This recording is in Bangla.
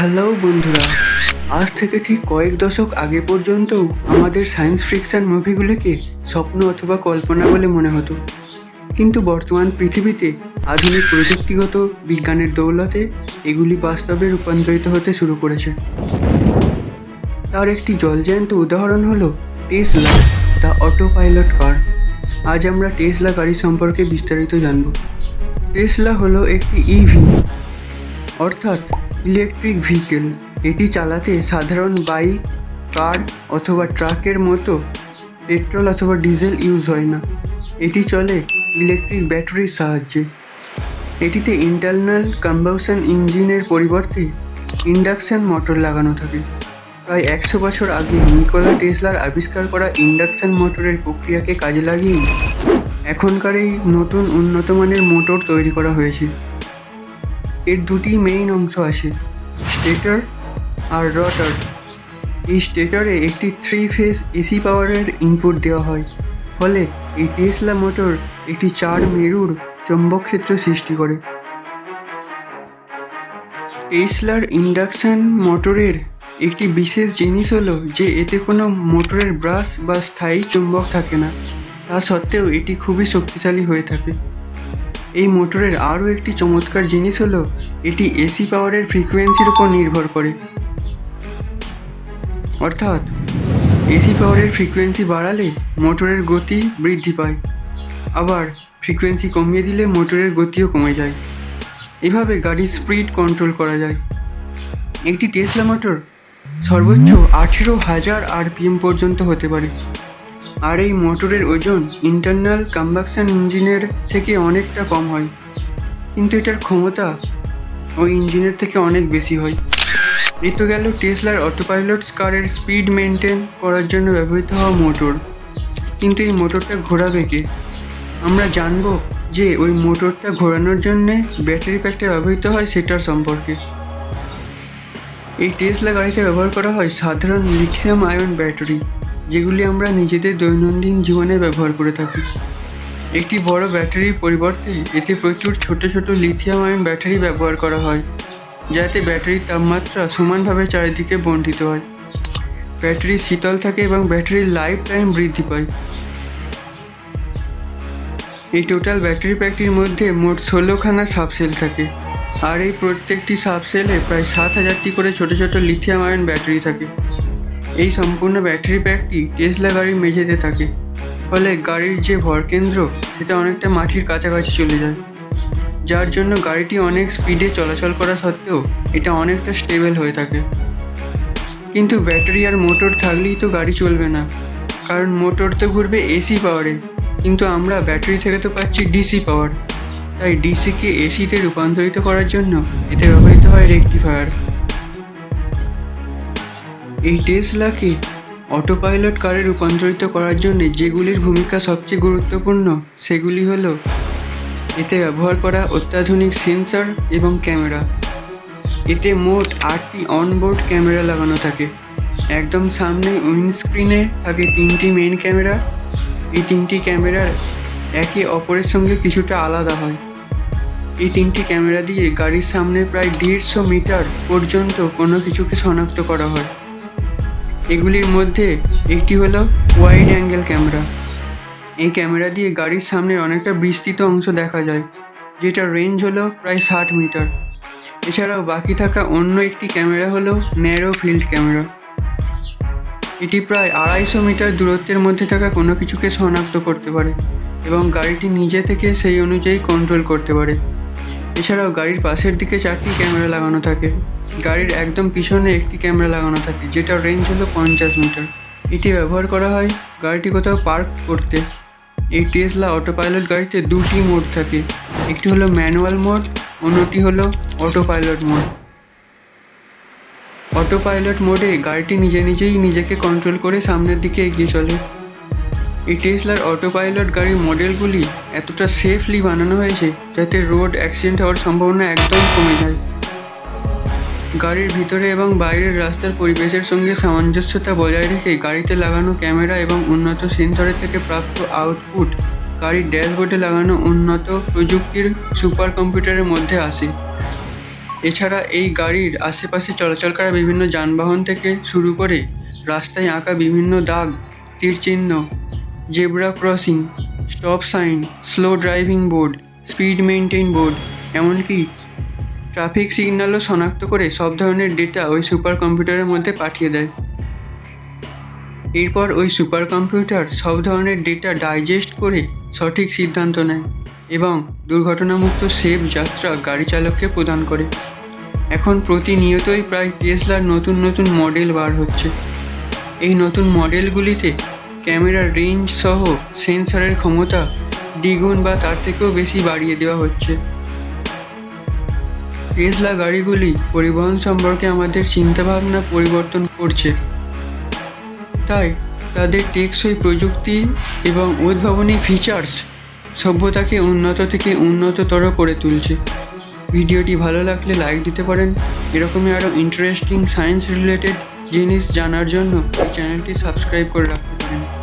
হ্যালো বন্ধুরা, আজ থেকে ঠিক কয়েক দশক আগে পর্যন্তও আমাদের সায়েন্স ফিকশন মুভিগুলিকে স্বপ্ন অথবা কল্পনা বলে মনে হতো, কিন্তু বর্তমান পৃথিবীতে আধুনিক প্রযুক্তিগত বিজ্ঞানের দৌলতে এগুলি বাস্তবে রূপান্তরিত হতে শুরু করেছে। তার একটি জলজ্যান্ত উদাহরণ হলো টেসলা, দ্য অটোপাইলট কার। আজ আমরা টেসলা গাড়ি সম্পর্কে বিস্তারিত জানব। টেসলা হলো একটি ইভি অর্থাৎ ইলেকট্রিক ভেহিকেল। এটি চালাতে সাধারণ বাইক, কার অথবা ট্রাকের মতো পেট্রোল অথবা ডিজেল ইউজ হয় না। এটি চলে ইলেকট্রিক ব্যাটারির সাহায্যে। এটিতে ইন্টারনাল কম্বাসন ইঞ্জিনের পরিবর্তে ইন্ডাকশন মোটর লাগানো থাকে। প্রায় 100 বছর আগে নিকোলা টেসলার আবিষ্কার করা ইন্ডাকশন মোটরের প্রক্রিয়াকে কাজে লাগিয়ে এখনকার এই নতুন উন্নত মানের মোটর তৈরি করা হয়েছে। এর দুটি মেইন অংশ আছে, স্টেটর আর রটার। এই স্টেটরে একটি 3 ফেজ এসি পাওয়ারের ইনপুট দেওয়া হয়, ফলে এই টেসলা মোটর একটি 4 মেরুর চৌম্বক ক্ষেত্র সৃষ্টি করে। টেসলার ইন্ডাকশন মোটরের একটি বিশেষ জিনিস হলো যে এতে কোনো মোটরের ব্রাশ বা স্থায়ী চুম্বক থাকে না, তা সত্ত্বেও এটি খুবই শক্তিশালী হয়ে থাকে। এই মোটরের আরও একটি চমৎকার জিনিস হলো এটি এসি পাওয়ারের ফ্রিকোয়েন্সির উপর নির্ভর করে, অর্থাৎ এসি পাওয়ারের ফ্রিকোয়েন্সি বাড়ালে মোটরের গতি বৃদ্ধি পায়, আবার ফ্রিকোয়েন্সি কমিয়ে দিলে মোটরের গতিও কমে যায়। এভাবে গাড়ির স্পিড কন্ট্রোল করা যায়। একটি টেসলা মোটর সর্বোচ্চ 18,000 RPM পর্যন্ত হতে পারে, আর এই মোটরের ওজন ইন্টারনাল কম্বাকশন ইঞ্জিনের থেকে অনেকটা কম হয়, কিন্তু এটার ক্ষমতা ওই ইঞ্জিনের থেকে অনেক বেশি হয়। এ তো গেল টেসলার অটোপাইলট কারের স্পিড মেনটেন করার জন্য ব্যবহৃত হওয়া মোটর, কিন্তু এই মোটরটা ঘোরাবে কে? আমরা জানব যে ওই মোটরটা ঘোরানোর জন্যে ব্যাটারি প্যাকটা ব্যবহৃত হয় সেটার সম্পর্কে। এই টেসলা গাড়িতে ব্যবহার করা হয় সাধারণ লিথিয়াম আয়ন ব্যাটারি, যেগুলি আমরা নিজেদের দৈনন্দিন জীবনে ব্যবহার করে থাকি। একটি বড় ব্যাটারির পরিবর্তে এতে প্রচুর ছোট ছোট লিথিয়াম আয়ন ব্যাটারি ব্যবহার করা হয়, যাতে ব্যাটারির তাপমাত্রা সমানভাবে চারিদিকে বণ্টিত হয়, ব্যাটারি শীতল থাকে এবং ব্যাটারির লাইফ টাইম বৃদ্ধি পায়। এই টোটাল ব্যাটারি প্যাকটির মধ্যে মোট 16খানা সাবসেল থাকে, আর এই প্রত্যেকটি সাবসেলে প্রায় 7000টি করে ছোট ছোট লিথিয়াম আয়ন ব্যাটারি থাকে। এই সম্পূর্ণ ব্যাটারি প্যাকটি টেসলা গাড়ির মেঝেতে থাকে, ফলে গাড়ির যে ভরকেন্দ্র সেটা অনেকটা মাটির কাছাকাছি চলে যায়, যার জন্য গাড়িটি অনেক স্পিডে চলাচল করা সত্ত্বেও এটা অনেকটা স্টেবল হয়ে থাকে। কিন্তু ব্যাটারি আর মোটর থাকলেই তো গাড়ি চলবে না, কারণ মোটর তো ঘুরবে এসি পাওয়ারে, কিন্তু আমরা ব্যাটারি থেকে তো পাচ্ছি ডিসি পাওয়ার। তাই ডিসিকে এসিতে রূপান্তরিত করার জন্য এতে ব্যবহৃত হয় রেক্টিফায়ার। এই টেসলাকে অটোপাইলট কারে রূপান্তরিত করার জন্য যেগুলির ভূমিকা সবচেয়ে গুরুত্বপূর্ণ সেগুলি হলো এতে ব্যবহার করা অত্যাধুনিক সেন্সর এবং ক্যামেরা। এতে মোট 8টি অনবোর্ড ক্যামেরা লাগানো থাকে। একদম সামনে উইন্ডস্ক্রিনে থাকে 3টি মেইন ক্যামেরা। এই 3টি ক্যামেরার একে অপরের সঙ্গে কিছুটা আলাদা হয়। এই 3টি ক্যামেরা দিয়ে গাড়ির সামনে প্রায় 150 মিটার পর্যন্ত কোনো কিছুকে শনাক্ত করা হয়। এগুলির মধ্যে একটি হলো ওয়াইড অ্যাঙ্গেল ক্যামেরা। এই ক্যামেরা দিয়ে গাড়ির সামনের অনেকটা বিস্তৃত অংশ দেখা যায়, যেটা রেঞ্জ হলো প্রায় 60 মিটার। এছাড়াও বাকি থাকা অন্য একটি ক্যামেরা হলো ন্যারো ফিল্ড ক্যামেরা। এটি প্রায় 250 মিটার দূরত্বের মধ্যে থাকা কোনো কিছুকে শনাক্ত করতে পারে এবং গাড়িটি নিজে থেকে সেই অনুযায়ী কন্ট্রোল করতে পারে। এছাড়াও গাড়ির পাশের দিকে 4টি ক্যামেরা লাগানো থাকে। গাড়ির একদম পিছনে একটি ক্যামেরা লাগানো থাকে, যেটা রেঞ্জ হলো 50 মিটার। এটি ব্যবহার করা হয় গাড়িটি কোথাও পার্ক করতে। এই টেসলা অটোপাইলট গাড়িতে 2টি মোড থাকে, একটি হলো ম্যানুয়াল মোড, অন্যটি হলো অটোপাইলট মোড। অটোপাইলট মোডে গাড়িটি নিজেকে কন্ট্রোল করে সামনের দিকে এগিয়ে চলে। এই টেসলার অটোপাইলট গাড়ির মডেলগুলি এতটা সেফলি বানানো হয়েছে যাতে রোড অ্যাক্সিডেন্ট হওয়ার সম্ভাবনা একদম কমে যায়। গাড়ির ভিতরে এবং বাইরের রাস্তার পরিবেশের সঙ্গে সামঞ্জস্যতা বজায় রেখে গাড়িতে লাগানো ক্যামেরা এবং উন্নত সেন্সরের থেকে প্রাপ্ত আউটপুট গাড়ির ড্যাশবোর্ডে লাগানো উন্নত প্রযুক্তির সুপার কম্পিউটারের মধ্যে আসে। এছাড়া এই গাড়ির আশেপাশে চলাচল করা বিভিন্ন যানবাহন থেকে শুরু করে রাস্তায় আঁকা বিভিন্ন দাগ, তীর চিহ্ন, zebra crossing, stop sign, slow driving board, speed maintain board, এমনকি ট্রাফিক সিগন্যালও শনাক্ত করে সব ধরনের ডেটা ওই সুপার কম্পিউটারের মধ্যে পাঠিয়ে দেয়। এরপর ওই সুপার কম্পিউটার সব ধরনের ডেটা ডাইজেস্ট করে সঠিক সিদ্ধান্ত নেয় এবং দুর্ঘটনামুক্ত সেফ যাত্রা গাড়ি চালককে প্রদান করে। এখন প্রতিনিয়তই প্রায় টেসলার নতুন নতুন মডেল বার হচ্ছে। এই নতুন মডেলগুলিতে ক্যামেরার রেঞ্জ সহ সেন্সরের ক্ষমতা দ্বিগুণ বা তার থেকেও বেশি বাড়িয়ে দেওয়া হচ্ছে। টেসলা গাড়িগুলি পরিবহন সম্পর্কে আমাদের চিন্তাভাবনা পরিবর্তন করছে, তাই তাদের টেকসই প্রযুক্তি এবং উদ্ভাবনী ফিচার্স সভ্যতাকে উন্নত থেকে উন্নততর করে তুলছে। ভিডিওটি ভালো লাগলে লাইক দিতে পারেন। এরকমই আরও ইন্টারেস্টিং সায়েন্স রিলেটেড জিনিস জানার জন্য চ্যানেলটি সাবস্ক্রাইব করে রাখতে পারেন।